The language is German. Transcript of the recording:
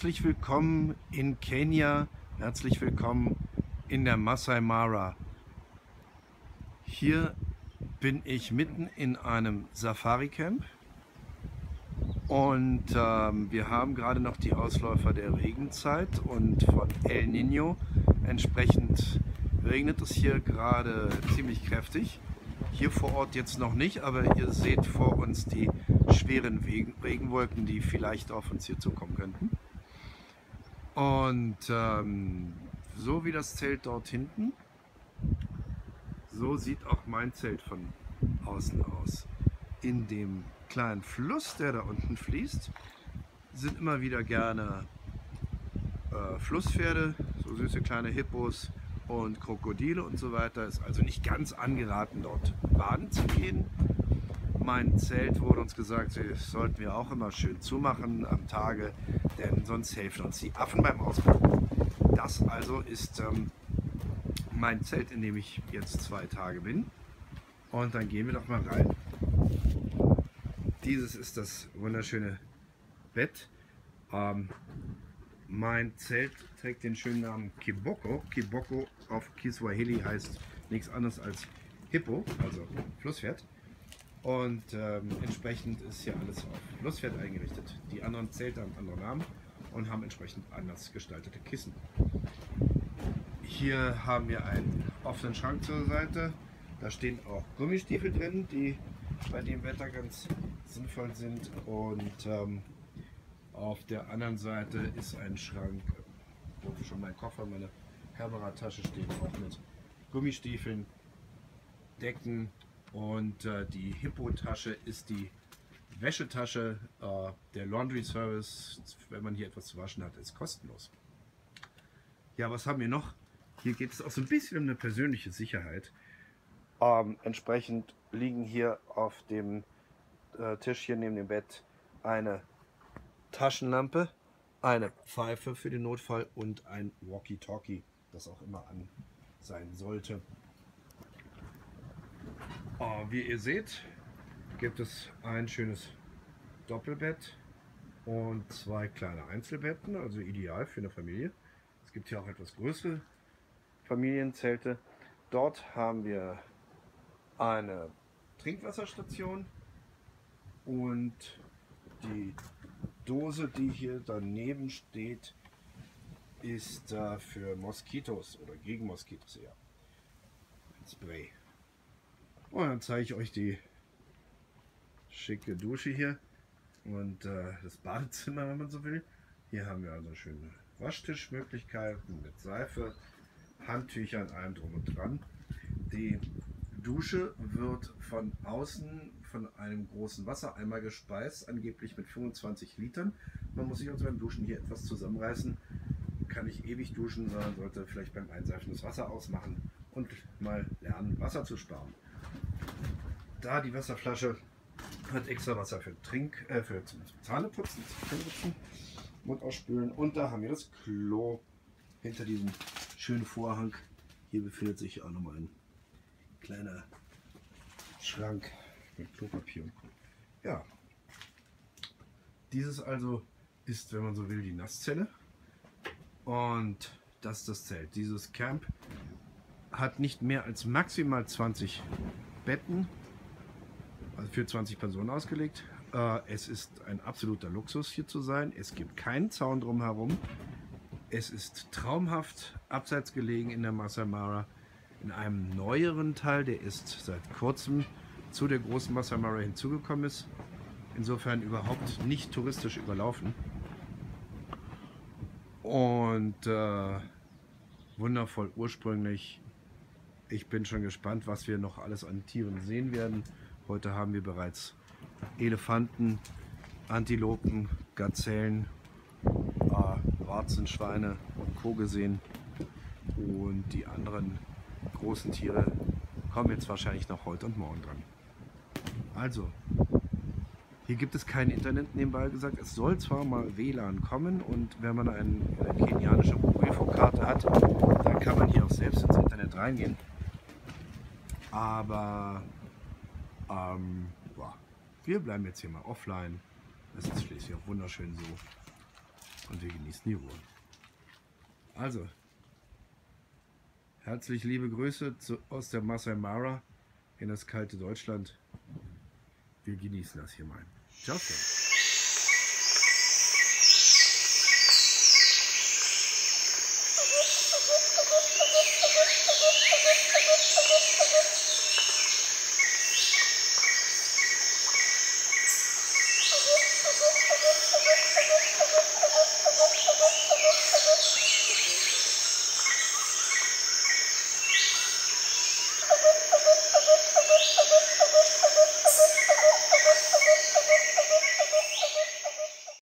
Herzlich willkommen in Kenia, herzlich willkommen in der Masai Mara. Hier bin ich mitten in einem Safari-Camp und wir haben gerade noch die Ausläufer der Regenzeit und von El Niño. Entsprechend regnet es hier gerade ziemlich kräftig. Hier vor Ort jetzt noch nicht, aber ihr seht vor uns die schweren Regenwolken, die vielleicht auf uns hier zukommen könnten. Und so wie das Zelt dort hinten, so sieht auch mein Zelt von außen aus. In dem kleinen Fluss, der da unten fließt, sind immer wieder gerne Flusspferde, so süße kleine Hippos und Krokodile und so weiter. Ist also nicht ganz angeraten, dort baden zu gehen. Mein Zelt wurde uns gesagt, das sollten wir auch immer schön zumachen am Tage, denn sonst helfen uns die Affen beim Auspacken. Das also ist mein Zelt, in dem ich jetzt 2 Tage bin. Und dann gehen wir doch mal rein. Dieses ist das wunderschöne Bett. Mein Zelt trägt den schönen Namen Kiboko. Kiboko auf Kiswahili heißt nichts anderes als Hippo, also Flusspferd. Und entsprechend ist hier alles auf Flusspferd eingerichtet. Die anderen Zelte haben andere Namen und haben entsprechend anders gestaltete Kissen. Hier haben wir einen offenen Schrank zur Seite. Da stehen auch Gummistiefel drin, die bei dem Wetter ganz sinnvoll sind. Und auf der anderen Seite ist ein Schrank, wo schon mein Koffer, meine Herbera-Tasche steht, auch mit Gummistiefeln, Decken, und die Hippo-Tasche ist die Wäschetasche. Der Laundry-Service, wenn man hier etwas zu waschen hat, ist kostenlos. Ja, was haben wir noch? Hier geht es auch so ein bisschen um eine persönliche Sicherheit. Entsprechend liegen hier auf dem Tisch hier neben dem Bett eine Taschenlampe, eine Pfeife für den Notfall und ein Walkie-Talkie, das auch immer an sein sollte. Wie ihr seht, gibt es ein schönes Doppelbett und 2 kleine Einzelbetten, also ideal für eine Familie. Es gibt hier auch etwas größere Familienzelte. Dort haben wir eine Trinkwasserstation und die Dose, die hier daneben steht, ist für Moskitos oder gegen Moskitos eher ein Spray. Und dann zeige ich euch die schicke Dusche hier und das Badezimmer, wenn man so will. Hier haben wir also schöne Waschtischmöglichkeiten mit Seife, Handtüchern, allem drum und dran. Die Dusche wird von außen von einem großen Wassereimer gespeist, angeblich mit 25 Litern. Man muss sich also beim Duschen hier etwas zusammenreißen. Kann nicht ewig duschen, sondern sollte vielleicht beim Einseifen das Wasser ausmachen und mal lernen, Wasser zu sparen. Da die Wasserflasche hat extra Wasser für Zähneputzen, Mund ausspülen, und da haben wir das Klo hinter diesem schönen Vorhang. Hier befindet sich auch nochmal ein kleiner Schrank mit Klopapier und Co. Ja, dieses also ist, wenn man so will, die Nasszelle, und das ist das Zelt. Dieses Camp hat nicht mehr als maximal 20 Betten, also für 20 Personen ausgelegt. Es ist ein absoluter Luxus, hier zu sein. Es gibt keinen Zaun drumherum. Es ist traumhaft abseits gelegen in der Masai Mara. In einem neueren Teil, der ist seit kurzem zu der großen Masai Mara hinzugekommen ist. Insofern überhaupt nicht touristisch überlaufen. Und wundervoll ursprünglich. Ich bin schon gespannt, was wir noch alles an Tieren sehen werden. Heute haben wir bereits Elefanten, Antilopen, Gazellen, Warzen, Schweine und Co. gesehen. Und die anderen großen Tiere kommen jetzt wahrscheinlich noch heute und morgen dran. Also, hier gibt es kein Internet, nebenbei gesagt. Es soll zwar mal WLAN kommen, und wenn man eine kenianische Mobilfunkkarte hat, dann kann man hier auch selbst ins Internet reingehen. Aber wir bleiben jetzt hier mal offline. Es ist schließlich auch wunderschön so. und wir genießen die Ruhe. Also, herzlich liebe Grüße aus der Masai Mara in das kalte Deutschland. Wir genießen das hier mal. Ciao, ciao.